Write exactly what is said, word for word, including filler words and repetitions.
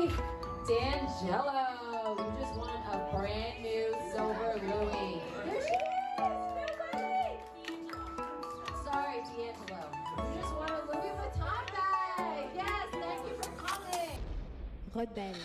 Louis. D'Angelo, you just won a brand new silver Louis. There she is! Sorry, D'Angelo. You just won a Louis Vuitton bag! Yes, thank you for coming! Rebelle.